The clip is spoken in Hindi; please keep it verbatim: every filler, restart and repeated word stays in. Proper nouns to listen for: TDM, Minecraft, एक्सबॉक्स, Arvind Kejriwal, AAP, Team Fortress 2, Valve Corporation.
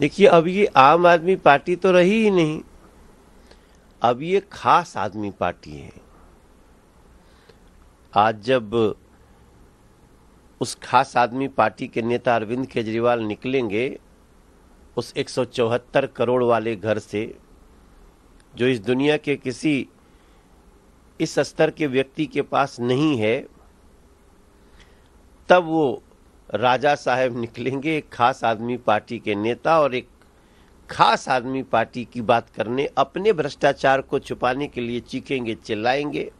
देखिए अब ये आम आदमी पार्टी तो रही ही नहीं, अब ये खास आदमी पार्टी है। आज जब उस खास आदमी पार्टी के नेता अरविंद केजरीवाल निकलेंगे उस एक सौ चौहत्तर करोड़ वाले घर से, जो इस दुनिया के किसी इस स्तर के व्यक्ति के पास नहीं है, तब वो राजा साहब निकलेंगे एक खास आदमी पार्टी के नेता, और एक खास आदमी पार्टी की बात करने, अपने भ्रष्टाचार को छुपाने के लिए चीखेंगे, चिल्लाएंगे।